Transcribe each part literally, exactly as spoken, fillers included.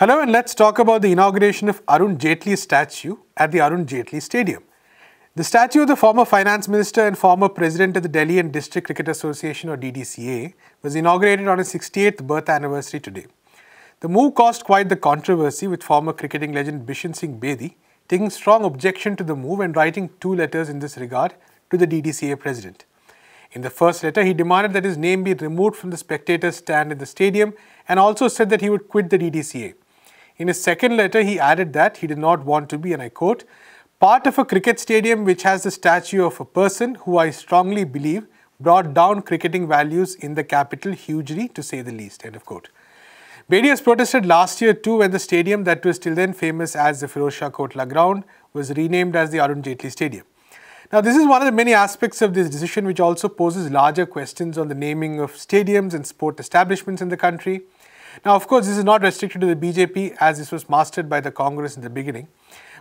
Hello, and let's talk about the inauguration of Arun Jaitley's statue at the Arun Jaitley Stadium. The statue of the former finance minister and former president of the Delhi and District Cricket Association or D D C A was inaugurated on his sixty-eighth birth anniversary today. The move caused quite the controversy, with former cricketing legend Bishan Singh Bedi taking strong objection to the move and writing two letters in this regard to the D D C A president. In the first letter, he demanded that his name be removed from the spectators' stand in the stadium and also said that he would quit the D D C A. In his second letter, he added that he did not want to be, and I quote, "part of a cricket stadium which has the statue of a person who I strongly believe brought down cricketing values in the capital hugely, to say the least," end of quote. Bedi has protested last year too, when the stadium that was till then famous as the Feroz Shah Kotla ground was renamed as the Arun Jaitley Stadium. Now, this is one of the many aspects of this decision which also poses larger questions on the naming of stadiums and sport establishments in the country. Now, of course, this is not restricted to the B J P, as this was mastered by the Congress in the beginning.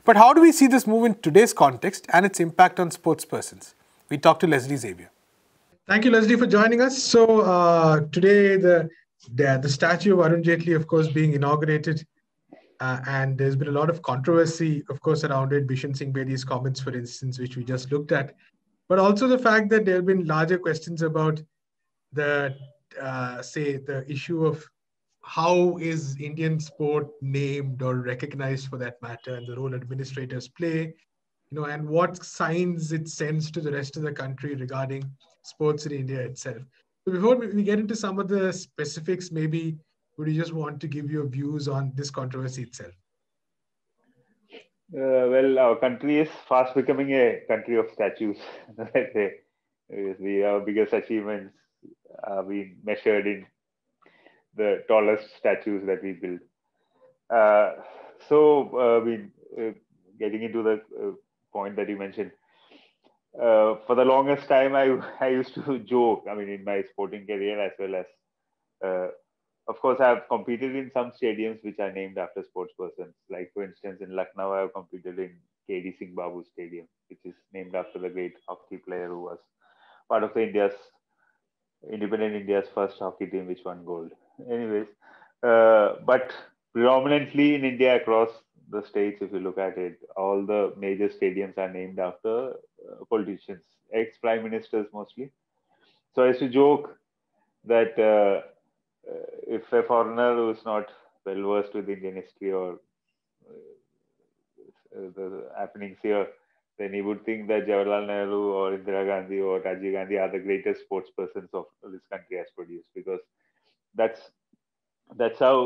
But how do we see this move in today's context and its impact on sportspersons? We talked to Leslie Xavier. Thank you, Leslie, for joining us. So uh, today, the, the, the statue of Arun Jaitley, of course, being inaugurated. Uh, and there's been a lot of controversy, of course, around it. Bishan Singh Bedi's comments, for instance, which we just looked at. But also the fact that there have been larger questions about the, uh, say, the issue of how is Indian sport named or recognized, for that matter, and the role administrators play, you know, and what signs it sends to the rest of the country regarding sports in India itself. So before we get into some of the specifics, maybe would you just want to give your views on this controversy itself? Uh, well, our country is fast becoming a country of statues. Let's say we, our biggest achievements are being measured in the tallest statues that we build. Uh, so, uh, we, uh, getting into the uh, point that you mentioned, uh, for the longest time, I, I used to joke, I mean, in my sporting career as well as, uh, of course, I've competed in some stadiums which are named after sportspersons. Like, for instance, in Lucknow, I've competed in K D Singh Babu Stadium, which is named after the great hockey player who was part of the India's, independent India's first hockey team, which won gold. Anyways, uh, but predominantly in India, across the states, if you look at it, all the major stadiums are named after uh, politicians, ex-prime ministers mostly. So I used to joke that uh, if a foreigner who is not well-versed with Indian history or uh, the happenings here, then he would think that Jawaharlal Nehru or Indira Gandhi or Rajiv Gandhi are the greatest sportspersons of this country has produced, because That's that's how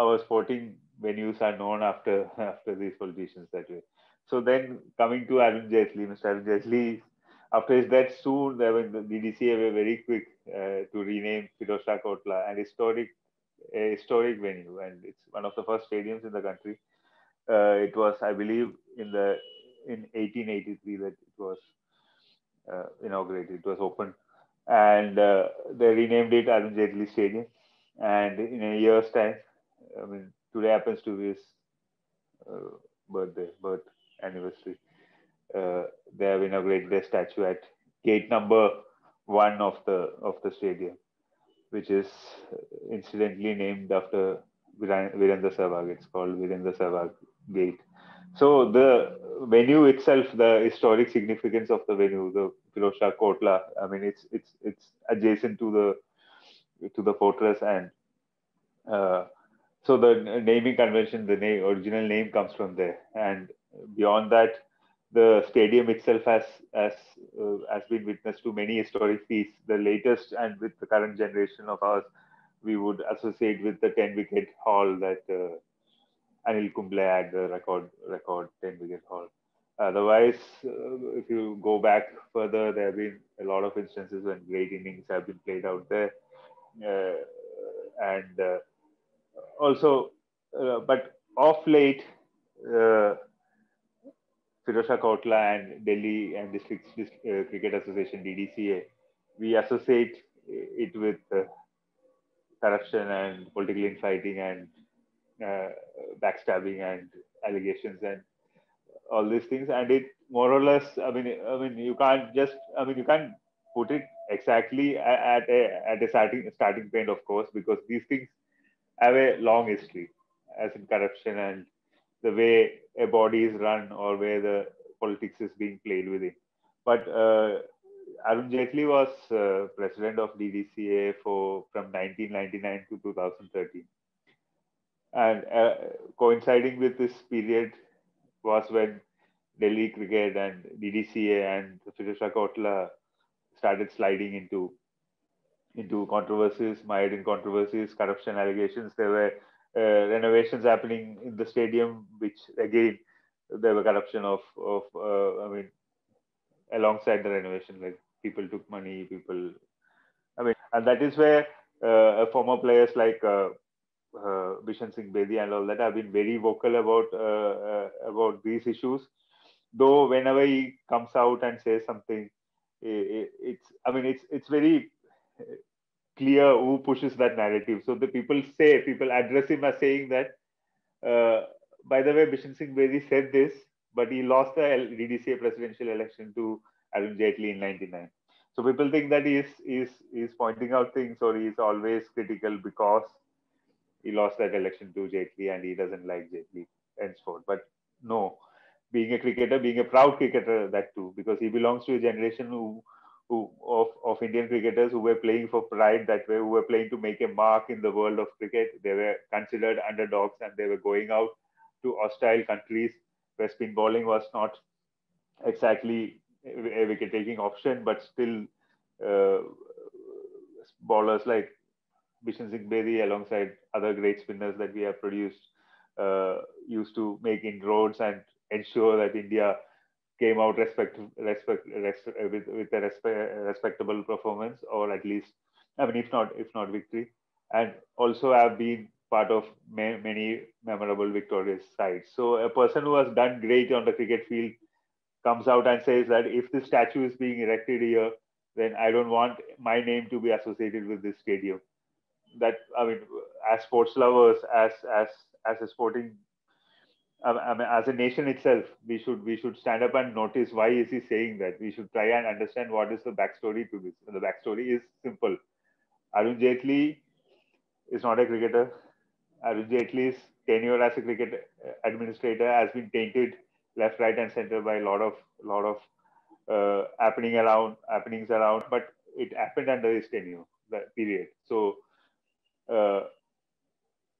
our sporting venues are known after after these politicians that way. So then coming to Arun Jaitley, Mister Arun Jaitley, after his death soon, they were, the D D C A were very quick uh, to rename Feroz Shah Kotla, an historic a historic venue, and it's one of the first stadiums in the country. Uh, it was, I believe, in the in eighteen eighty-three that it was uh, inaugurated. It was opened, and uh, they renamed it Arun Jaitley Stadium. And in a year's time, I mean, today happens to be his uh, birthday, birth anniversary. Uh, they have inaugurated their statue at gate number one of the of the stadium, which is incidentally named after Virender Sehwag. It's called Virender Sehwag Gate. So the venue itself, the historic significance of the venue, the Feroz Shah Kotla, I mean, it's it's it's adjacent to the to the fortress, and uh, so the naming convention, the name, original name comes from there. And beyond that, the stadium itself has has uh, has been witness to many historic feats. The latest, and with the current generation of ours, we would associate with the ten wicket haul that uh, Anil Kumbhle had, the record record ten wicket haul. Otherwise, uh, if you go back further, there have been a lot of instances when great innings have been played out there. Uh, and uh, also, uh, but of late, uh, Feroz Shah Kotla and Delhi and District uh, Cricket Association D D C A, we associate it with uh, corruption and political infighting and uh, backstabbing and allegations and all these things. And it more or less, I mean, I mean, you can't just, I mean, you can't put it exactly at a, at a starting starting point, of course, because these things have a long history, as in corruption and the way a body is run or where the politics is being played with it. But uh, Arun Jaitley was uh, president of D D C A for from nineteen ninety-nine to two thousand thirteen. And uh, coinciding with this period was when Delhi cricket and D D C A and Feroz Shah Kotla started sliding into into controversies, mired in controversies, corruption allegations. There were uh, renovations happening in the stadium, which again there were corruption of of uh, I mean, alongside the renovation, like people took money, people. I mean, and that is where uh, former players like Uh, Uh, Bishan Singh Bedi and all that have been very vocal about uh, uh, about these issues. Though whenever he comes out and says something, it, it's I mean it's it's very clear who pushes that narrative. So the people say people address him as saying that. Uh, by the way, Bishan Singh Bedi said this, but he lost the D D C A presidential election to Arun Jaitley in ninety-nine. So people think that he is is is pointing out things or he is always critical because he lost that election to Jaitley and he doesn't like Jaitley henceforth. But no, being a cricketer, being a proud cricketer, that too, because he belongs to a generation who, who of, of Indian cricketers who were playing for pride that way, who were playing to make a mark in the world of cricket. They were considered underdogs and they were going out to hostile countries where spin bowling was not exactly a wicket-taking option, but still uh, bowlers like Bishan Singh Bedi alongside other great spinners that we have produced uh, used to make inroads and ensure that India came out respect, respect, rest, with, with a respect, respectable performance, or at least, I mean, if not, if not victory. And also have been part of may, many memorable victorious sides. So a person who has done great on the cricket field comes out and says that if this statue is being erected here, then I don't want my name to be associated with this stadium. That, I mean, as sports lovers, as as as a sporting, I mean, as a nation itself, we should we should stand up and notice why is he saying that. We should try and understand what is the backstory to this. The backstory is simple. Arun Jaitley is not a cricketer. Arun Jaitley's tenure as a cricket administrator has been tainted left, right, and centre by a lot of lot of uh, happening around happenings around. But it happened under his tenure, that period. So. Uh,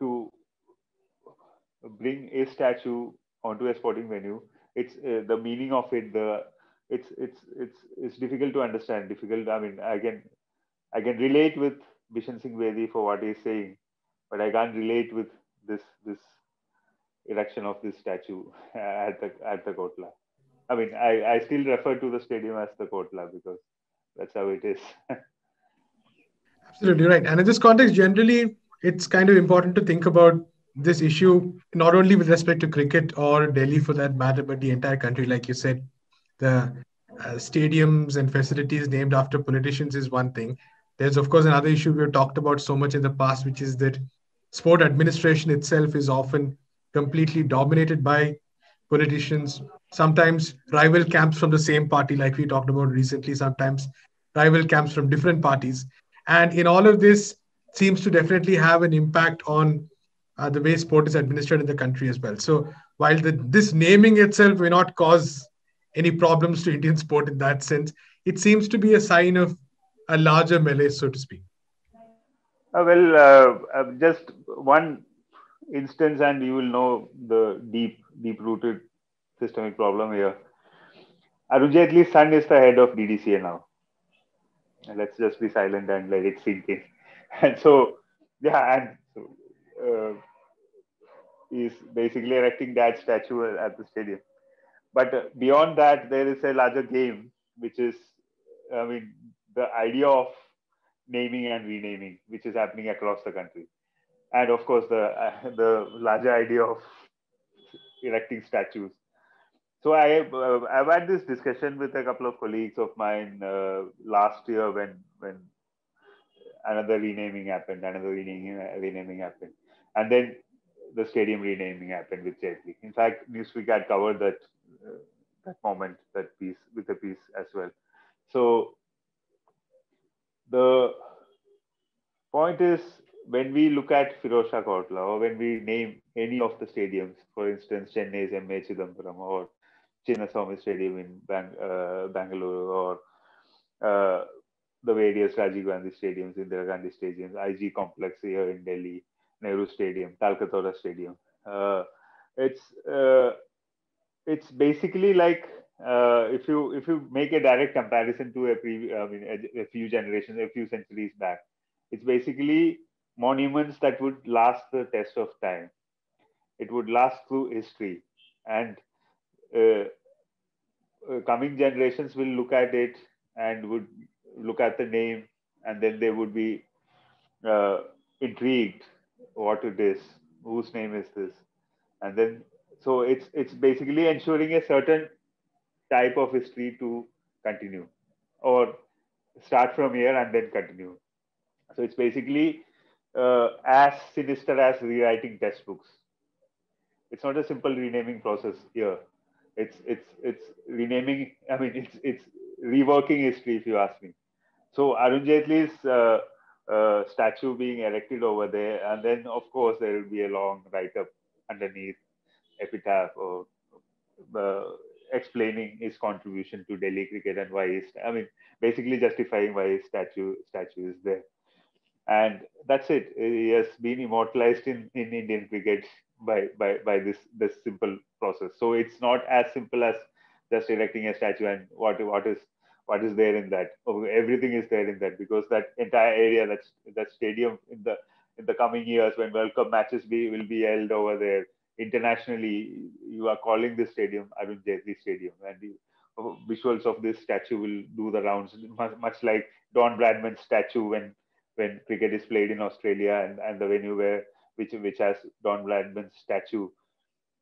to bring a statue onto a sporting venue, it's uh, the meaning of it. The it's it's it's it's difficult to understand. Difficult. I mean, I can I can relate with Bishan Singh Bedi for what he's saying, but I can't relate with this this erection of this statue at the at the Kotla. I mean, I I still refer to the stadium as the Kotla because that's how it is. Absolutely right. And in this context, generally, it's kind of important to think about this issue, not only with respect to cricket or Delhi for that matter, but the entire country. Like you said, the uh, stadiums and facilities named after politicians is one thing. There's, of course, another issue we've talked about so much in the past, which is that sport administration itself is often completely dominated by politicians, sometimes rival camps from the same party, like we talked about recently, sometimes rival camps from different parties. And in all of this seems to definitely have an impact on uh, the way sport is administered in the country as well. So while the, this naming itself may not cause any problems to Indian sport in that sense, it seems to be a sign of a larger malaise, so to speak. Uh, well, uh, uh, just one instance and you will know the deep, deep-rooted systemic problem here. Arun Jaitley's son is the head of D D C A now. Let's just be silent and let it sink in. And so, yeah, and so, uh, he's basically erecting that statue at the stadium. But uh, beyond that, there is a larger game, which is, I mean, the idea of naming and renaming, which is happening across the country. And of course, the, uh, the larger idea of erecting statues. So I, uh, I've had this discussion with a couple of colleagues of mine uh, last year when when another renaming happened, another renaming, renaming happened. And then the stadium renaming happened with Jaitley. In fact, NewsClick had covered that, uh, that moment, that piece, with a piece as well. So the point is, when we look at Feroz Shah Kotla, or when we name any of the stadiums, for instance, Chennai's M. Chidambaram, or Chinaswamy Stadium in Bang- uh, Bangalore, or uh, the various Rajiv Gandhi stadiums, Indira Gandhi stadiums, I G complex here in Delhi, Nehru Stadium, Talkatora Stadium. Uh, it's uh, it's basically like uh, if you if you make a direct comparison to a pre- I mean a, a few generations, a few centuries back, it's basically monuments that would last the test of time. It would last through history, and uh, uh, coming generations will look at it and would look at the name, and then they would be uh, intrigued what it is, whose name is this, and then so it's it's basically ensuring a certain type of history to continue, or start from here and then continue. So it's basically uh, as sinister as rewriting textbooks. It's not a simple renaming process here. It's it's it's renaming. I mean, it's it's reworking history, if you ask me. So Arun Jaitley's uh, uh, statue being erected over there, and then of course there will be a long write-up underneath, epitaph, or uh, explaining his contribution to Delhi cricket and why his, I mean, basically justifying why his statue statue is there. And that's it. He has been immortalized in, in Indian cricket by by by this this simple process. So it's not as simple as just erecting a statue and what what is what is there in that. Oh, everything is there in that, because that entire area, that's that stadium in the in the coming years, when World Cup matches be will be held over there internationally, you are calling this stadium Arun Jaitley Stadium, and the visuals of this statue will do the rounds, much, much like Don Bradman's statue when. when cricket is played in Australia, and, and the venue where which which has Don Bradman's statue,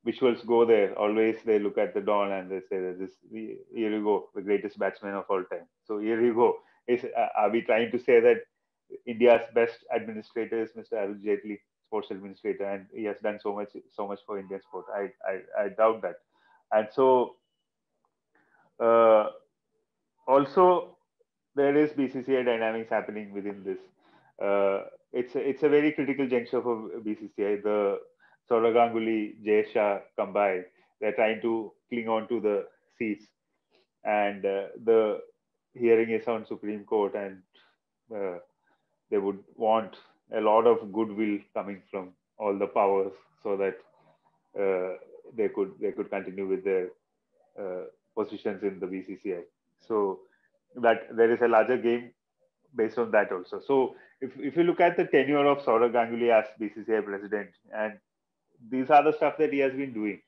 visuals go there. Always they look at the Don and they say, "This here you go, the greatest batsman of all time." So here you go. Is uh, are we trying to say that India's best administrator is Mister Arun Jaitley, sports administrator, and he has done so much so much for Indian sport? I I, I doubt that. And so uh, also there is B C C I dynamics happening within this. Uh, it's a, it's a very critical juncture for B C C I. The Sourav Ganguly, Jay Shah come by. They're trying to cling on to the seats, and uh, the hearing is on Supreme Court, and uh, they would want a lot of goodwill coming from all the powers so that uh, they could they could continue with their uh, positions in the B C C I. So that there is a larger game based on that also. So if if you look at the tenure of Sourav Ganguly as B C C I president, and these are the stuff that he has been doing.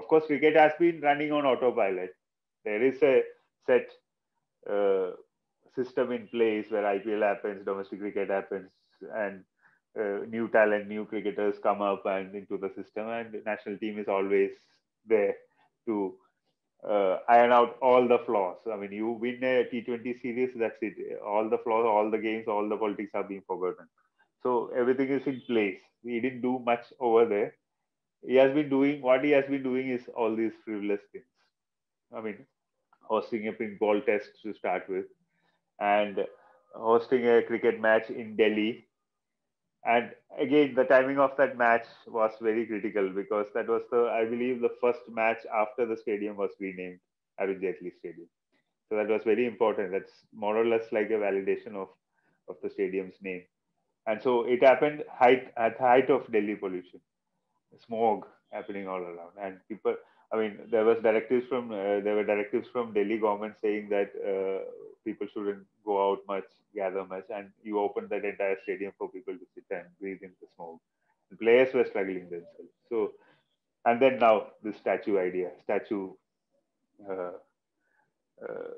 Of course, cricket has been running on autopilot. There is a set uh, system in place where I P L happens, domestic cricket happens, and uh, new talent, new cricketers come up and into the system, and the national team is always there to Uh, iron out all the flaws. I mean, you win a T twenty series, that's it. All the flaws, all the games, all the politics are being forgotten. So everything is in place. He didn't do much over there. He has been doing, what he has been doing is all these frivolous things. I mean, hosting a pink ball test to start with, and hosting a cricket match in Delhi. And again, the timing of that match was very critical, because that was the, I believe, the first match after the stadium was renamed Arun Jaitley Stadium. So that was very important. That's more or less like a validation of, of the stadium's name. And so it happened height, at the height of Delhi pollution, smog happening all around. And people, I mean, there was directives from uh, there were directives from Delhi government saying that uh, people shouldn't go out much, gather much, and you opened that entire stadium for people to sit and breathe in the smoke. The players were struggling themselves. So, and then now this statue idea, statue uh, uh,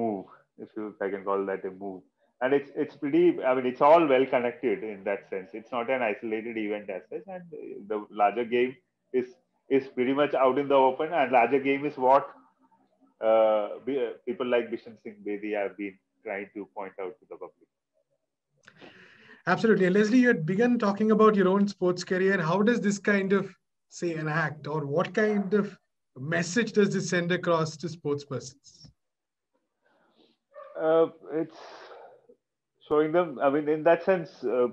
move, if you if I can call that a move. And it's it's pretty. I mean, it's all well connected in that sense. It's not an isolated event as such, and the larger game is is pretty much out in the open. And larger game is what Uh, people like Bishan Singh Bedi have been trying to point out to the public. Absolutely. And Leslie, you had begun talking about your own sports career. How does this kind of, say, an act, or what kind of message does this send across to sports persons? Uh, it's showing them, I mean, in that sense, uh,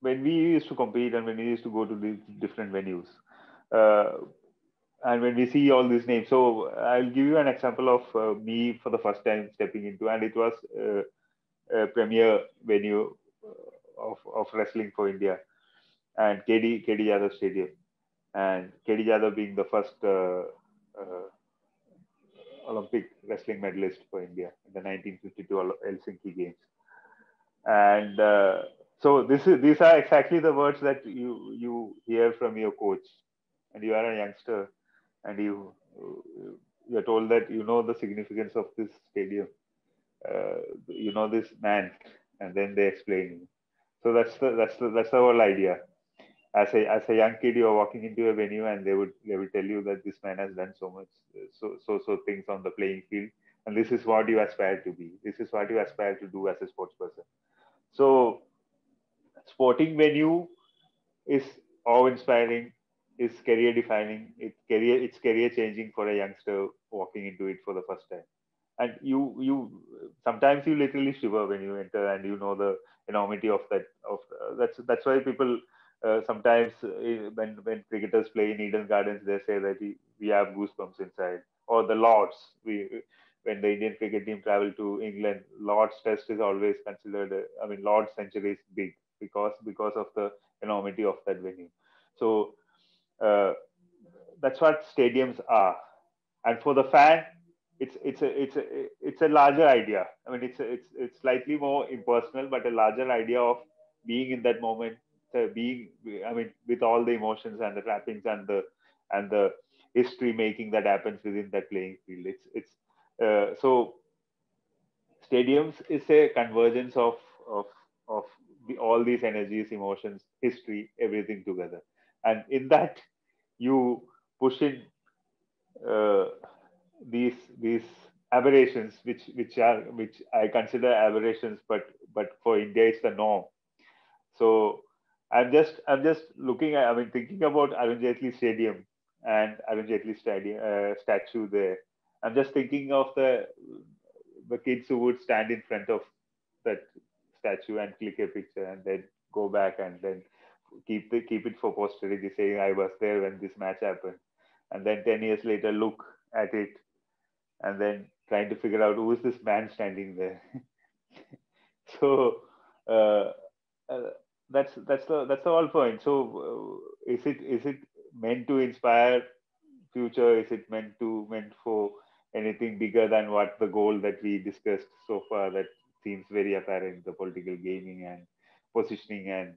when we used to compete and when we used to go to the different venues, uh, and when we see all these names. So I'll give you an example of uh, me for the first time stepping into, and it was uh, a premier venue of, of wrestling for India, and K D Jadhav Stadium, and K D Jadhav being the first uh, uh, Olympic wrestling medalist for India in the nineteen fifty-two Helsinki Games. And uh, so this is, these are exactly the words that you, you hear from your coach, and you are a youngster, and you, you are told that you know the significance of this stadium, uh, you know this man, and then they explain. So that's the, that's the, that's the whole idea. As a, as a young kid, you are walking into a venue, and they would they would tell you that this man has done so much, so so so things on the playing field, and this is what you aspire to be. This is what you aspire to do as a sports person. So, sporting venue is awe-inspiring, is career-defining, it's career it's career-changing for a youngster walking into it for the first time. And you you sometimes you literally shiver when you enter, and you know the enormity of that. Of uh, that's that's why people. Uh, sometimes uh, when, when cricketers play in Eden Gardens, they say that we, we have goosebumps inside. Or the Lords, we, when the Indian cricket team travel to England, Lords Test is always considered, a, I mean, Lords century is big because, because of the enormity of that venue. So uh, that's what stadiums are. And for the fan, it's, it's, a, it's, a, it's a larger idea. I mean, it's, a, it's, it's slightly more impersonal, but a larger idea of being in that moment, being, I mean, with all the emotions and the trappings and the and the history making that happens within that playing field. It's it's uh, so stadiums is a convergence of of of the, all these energies, emotions, history, everything together, and in that you push in uh, these these aberrations, which which are which I consider aberrations, but but for India it's the norm. So. I'm just, I'm just looking at, I mean, thinking about Arun Jaitley Stadium and Arun Jaitley stadium, uh, statue there. I'm just thinking of the the kids who would stand in front of that statue and click a picture, and then go back and then keep the keep it for posterity, saying I was there when this match happened, and then ten years later look at it, and then trying to figure out who is this man standing there. so. Uh, uh, That's that's the that's the whole point. So, uh, is it is it meant to inspire future? Is it meant to meant for anything bigger than what the goal that we discussed so far? That seems very apparent: the political gaming and positioning and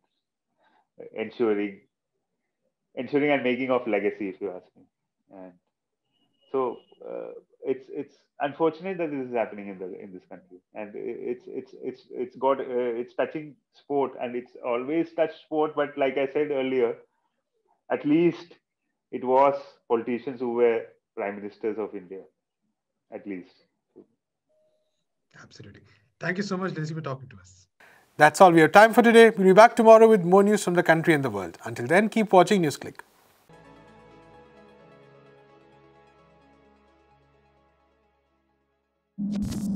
ensuring, ensuring and making of legacy, if you ask me. And so, uh, it's it's unfortunate that this is happening in the in this country, and it's it's it's it's got uh, it's touching sport, and it's always touched sport. But like I said earlier, at least it was politicians who were prime ministers of India, at least. Absolutely. Thank you so much, Leslie, for talking to us. That's all we have time for today. We'll be back tomorrow with more news from the country and the world. Until then, keep watching NewsClick. You